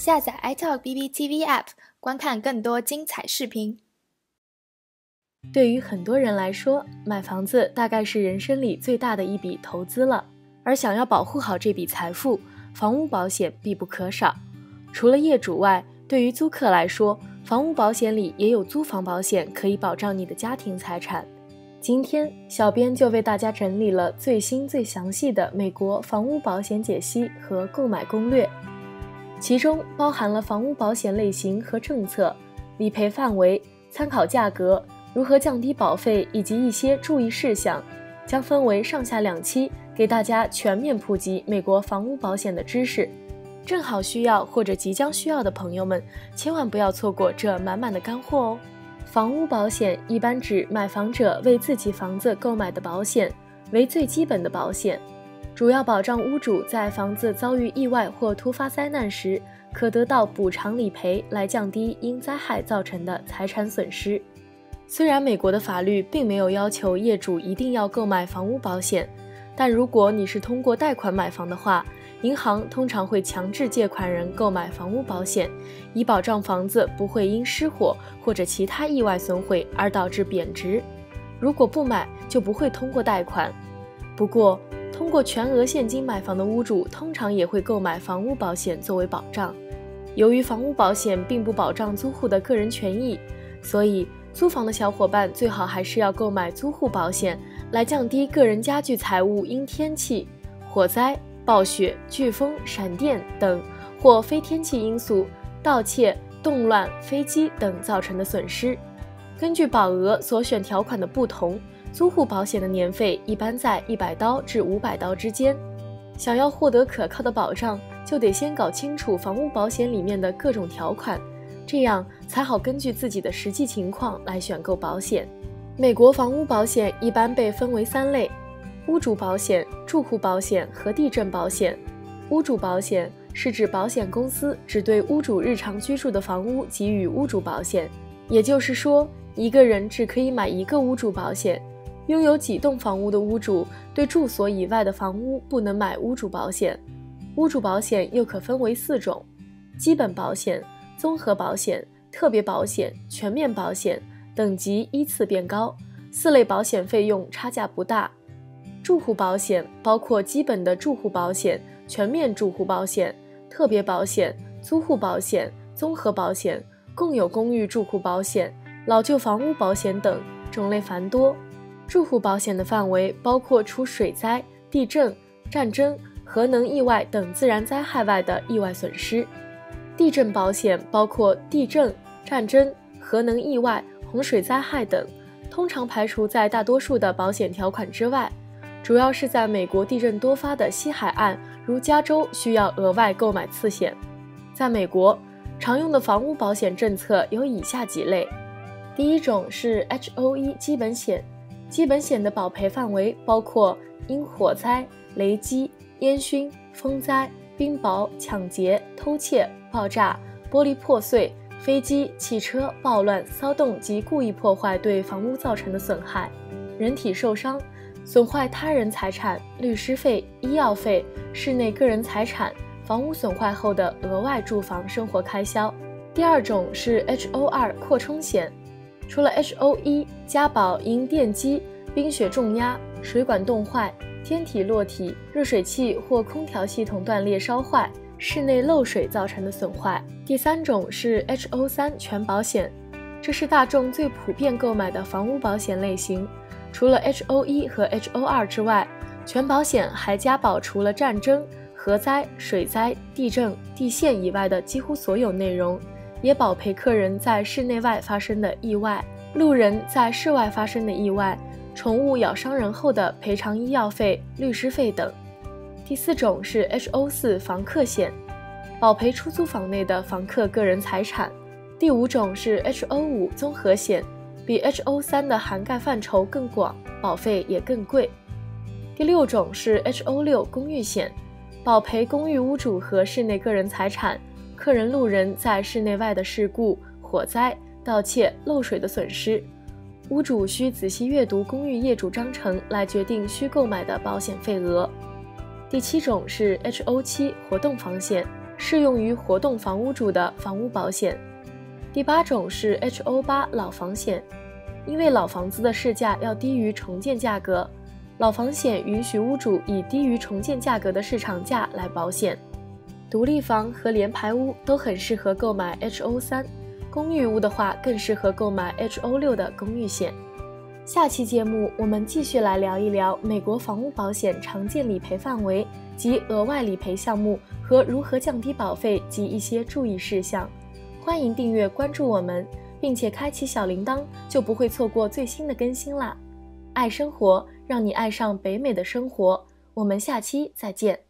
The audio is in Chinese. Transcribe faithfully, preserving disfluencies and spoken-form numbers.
下载 iTalkBB T V App 观看更多精彩视频。对于很多人来说，买房子大概是人生里最大的一笔投资了。而想要保护好这笔财富，房屋保险必不可少。除了业主外，对于租客来说，房屋保险里也有租房保险，可以保障你的家庭财产。 今天，小编就为大家整理了最新最详细的美国房屋保险解析和购买攻略，其中包含了房屋保险类型和政策、理赔范围、参考价格、如何降低保费以及一些注意事项，将分为上下两期，给大家全面普及美国房屋保险的知识。正好需要或者即将需要的朋友们，千万不要错过这满满的干货哦！ 房屋保险一般指买房者为自己房子购买的保险，为最基本的保险，主要保障屋主在房子遭遇意外或突发灾难时，可得到补偿理赔，来降低因灾害造成的财产损失。虽然美国的法律并没有要求业主一定要购买房屋保险，但如果你是通过贷款买房的话，银行通常会强制借款人购买房屋保险，以保障房子不会因失火或者其他意外损毁而导致贬值。如果不买，就不会通过贷款。不过，通过全额现金买房的屋主通常也会购买房屋保险作为保障。由于房屋保险并不保障租户的个人权益，所以租房的小伙伴最好还是要购买租户保险，来降低个人家具财物因天气、火灾、 暴雪、飓风、闪电等或非天气因素、盗窃、动乱、飞机等造成的损失。根据保额所选条款的不同，租户保险的年费一般在一百刀至五百刀之间。想要获得可靠的保障，就得先搞清楚房屋保险里面的各种条款，这样才好根据自己的实际情况来选购保险。美国房屋保险一般被分为三类。 屋主保险、住户保险和地震保险。屋主保险是指保险公司只对屋主日常居住的房屋给予屋主保险，也就是说，一个人只可以买一个屋主保险。拥有几栋房屋的屋主对住所以外的房屋不能买屋主保险。屋主保险又可分为四种：基本保险、综合保险、特别保险、全面保险，等级依次变高。四类保险费用差价不大。 住户保险包括基本的住户保险、全面住户保险、特别保险、租户保险、综合保险、共有公寓住户保险、老旧房屋保险等，种类繁多。住户保险的范围包括除水灾、地震、战争、核能意外等自然灾害外的意外损失。地震保险包括地震、战争、核能意外、洪水灾害等，通常排除在大多数的保险条款之外。 主要是在美国地震多发的西海岸，如加州，需要额外购买次险。在美国，常用的房屋保险政策有以下几类：第一种是 H O E 基本险，基本险的保赔范围包括因火灾、雷击、烟熏、风灾、冰雹、抢劫、偷窃、爆炸、玻璃破碎、飞机、汽车、暴乱、骚动及故意破坏对房屋造成的损害、人体受伤、 损坏他人财产、律师费、医药费、室内个人财产、房屋损坏后的额外住房生活开销。第二种是 H O 二 扩充险，除了 H O 一 加保因电击、冰雪重压、水管冻坏、天体落体、热水器或空调系统断裂烧坏、室内漏水造成的损坏。第三种是 H O 三 全保险，这是大众最普遍购买的房屋保险类型。 除了 H O 一 和 H O 二 之外，全保险还加保除了战争、核灾、水灾、地震、地陷以外的几乎所有内容，也保赔客人在室内外发生的意外、路人在室外发生的意外、宠物咬伤人后的赔偿医药费、律师费等。第四种是 H O 四 房客险，保赔出租房内的房客个人财产。第五种是 H O 五 综合险。 比 H O 三 的涵盖范畴更广，保费也更贵。第六种是 H O 六 公寓险，保赔公寓屋主和室内个人财产、客人、路人在室内外的事故、火灾、盗窃、漏水的损失。屋主需仔细阅读公寓业主章程来决定需购买的保险费额。第七种是 H O 七 活动房险，适用于活动房屋主的房屋保险。第八种是 H O 八老房险，因为老房子的市价要低于重建价格，老房险允许屋主以低于重建价格的市场价来保险。独立房和联排屋都很适合购买 H O 三，公寓屋的话更适合购买 H O 六的公寓险。下期节目我们继续来聊一聊美国房屋保险常见理赔范围及额外理赔项目和如何降低保费及一些注意事项。欢迎订阅关注我们，并且开启小铃铛，就不会错过最新的更新啦！爱生活，让你爱上北美的生活。我们下期再见。